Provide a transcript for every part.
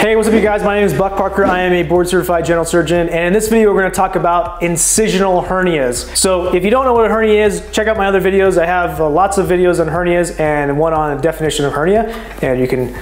Hey, what's up you guys? My name is Buck Parker. I am a board certified general surgeon, and in this video we're going to talk about incisional hernias. So if you don't know what a hernia is, check out my other videos. I have lots of videos on hernias and one on the definition of hernia, and you can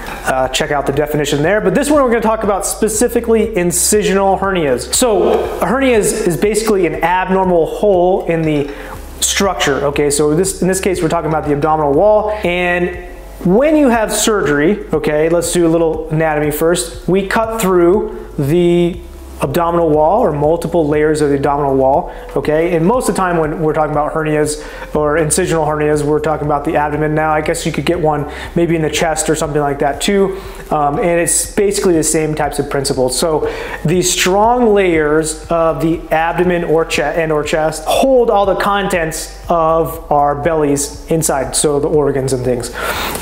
check out the definition there. But this one we're going to talk about specifically incisional hernias. So a hernia is basically an abnormal hole in the structure. Okay, so in this case we're talking about the abdominal wall, and when you have surgery, okay, let's do a little anatomy first. We cut through the abdominal wall, or multiple layers of the abdominal wall, okay? And most of the time when we're talking about hernias or incisional hernias, we're talking about the abdomen. Now, I guess you could get one maybe in the chest or something like that too, and it's basically the same types of principles. So the strong layers of the abdomen or chest hold all the contents of our bellies inside, so the organs and things.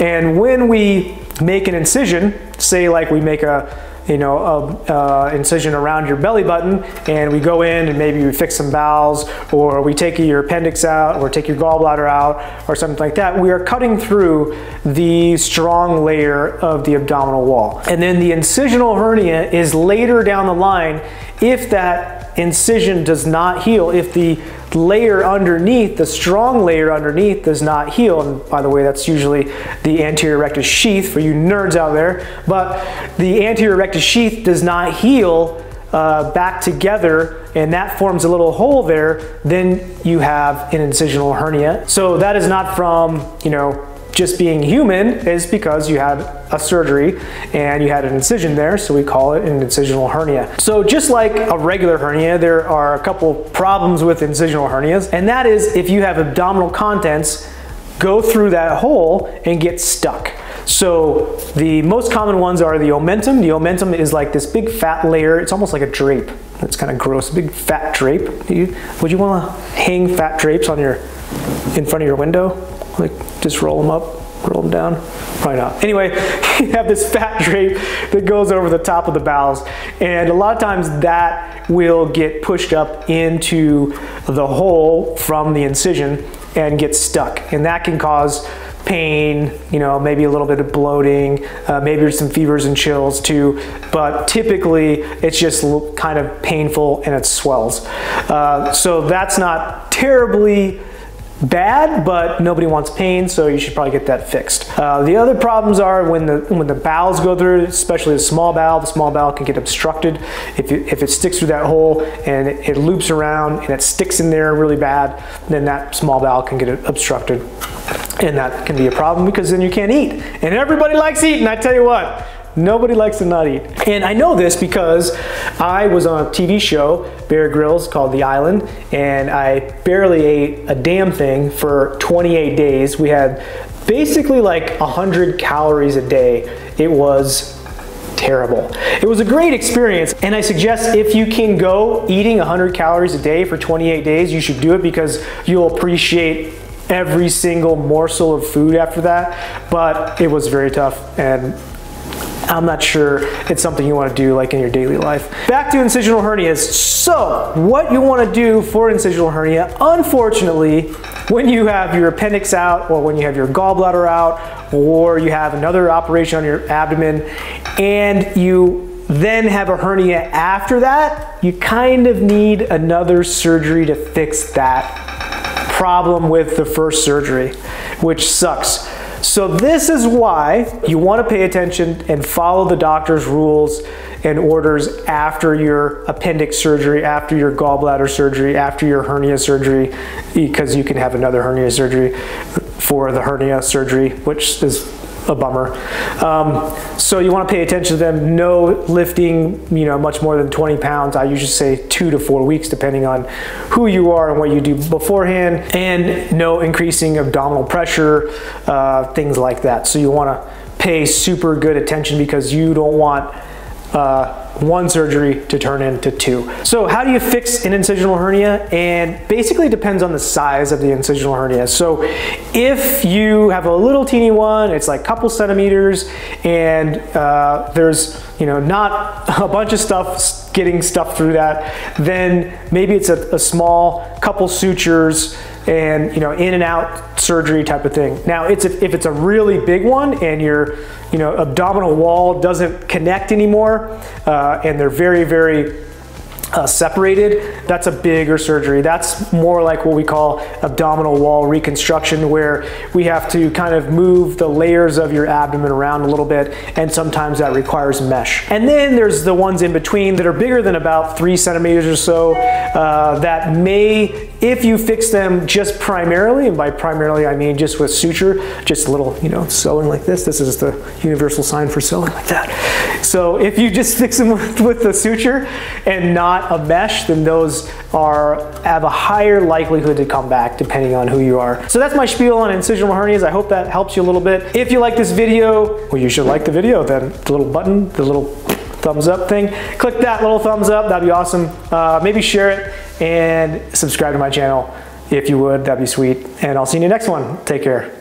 And when we make an incision, say like we make an incision around your belly button, and we go in and maybe we fix some bowels, or we take your appendix out, or take your gallbladder out, or something like that, we are cutting through the strong layer of the abdominal wall. And then the incisional hernia is later down the line if that incision does not heal, if the layer underneath, the strong layer underneath, does not heal. And by the way, that's usually the anterior rectus sheath for you nerds out there. But the anterior rectus sheath does not heal back together, and that forms a little hole there, then you have an incisional hernia. So that is not from, you know, just being human, is because you had a surgery and you had an incision there, so we call it an incisional hernia. So just like a regular hernia, there are a couple problems with incisional hernias, and that is if you have abdominal contents go through that hole and get stuck. So the most common ones are the omentum. The omentum is like this big fat layer. It's almost like a drape. It's kind of gross, big fat drape. Would you wanna hang fat drapes on in front of your window? Like, just roll them up, roll them down? Probably not. Anyway, you have this fat drape that goes over the top of the bowels, and a lot of times that will get pushed up into the hole from the incision and get stuck, and that can cause pain, you know, maybe a little bit of bloating, maybe some fevers and chills too, but typically it's just kind of painful and it swells. So that's not terribly bad, but nobody wants pain, so you should probably get that fixed. The other problems are when the bowels go through, especially the small bowel. The small bowel can get obstructed if it sticks through that hole, and it loops around and it sticks in there really bad. Then that small bowel can get obstructed, and that can be a problem because then you can't eat. And everybody likes eating. I tell you what, nobody likes to not eat. And I know this because I was on a TV show, Bear Grylls, called The Island, and I barely ate a damn thing for 28 days. We had basically like 100 calories a day. It was terrible. It was a great experience, and I suggest if you can go eating 100 calories a day for 28 days, you should do it, because you'll appreciate every single morsel of food after that. But it was very tough, and I'm not sure it's something you want to do like in your daily life. Back to incisional hernias. So what you want to do for incisional hernia, unfortunately, when you have your appendix out, or when you have your gallbladder out, or you have another operation on your abdomen, and you then have a hernia after that, you kind of need another surgery to fix that problem with the first surgery, which sucks. So this is why you want to pay attention and follow the doctor's rules and orders after your appendix surgery, after your gallbladder surgery, after your hernia surgery, because you can have another hernia surgery for the hernia surgery, which is a bummer. So you want to pay attention to them. No lifting, you know, much more than 20 pounds. I usually say 2 to 4 weeks, depending on who you are and what you do beforehand, and no increasing abdominal pressure, things like that. So you want to pay super good attention, because you don't want one surgery to turn into two. So how do you fix an incisional hernia? And basically it depends on the size of the incisional hernia. So if you have a little teeny one, it's like a couple centimeters, and there's, you know, not a bunch of stuff getting stuff through that, then maybe it's a small couple sutures, and in and out surgery type of thing. Now, if it's a really big one and your abdominal wall doesn't connect anymore and they're very, very separated, that's a bigger surgery. That's more like what we call abdominal wall reconstruction, where we have to kind of move the layers of your abdomen around a little bit, and sometimes that requires mesh. And then there's the ones in between that are bigger than about 3 centimeters or so, that may, if you fix them just primarily, and by primarily I mean just with suture, just a little, sewing like this. This is the universal sign for sewing like that. So if you just fix them with the suture and not a mesh, then those have a higher likelihood to come back depending on who you are. So that's my spiel on incisional hernias. I hope that helps you a little bit. If you like this video, well, you should like the video then. The little button, the little thumbs up thing. Click that little thumbs up, that'd be awesome. Maybe share it and subscribe to my channel if you would, that'd be sweet. And I'll see you in the next one. Take care.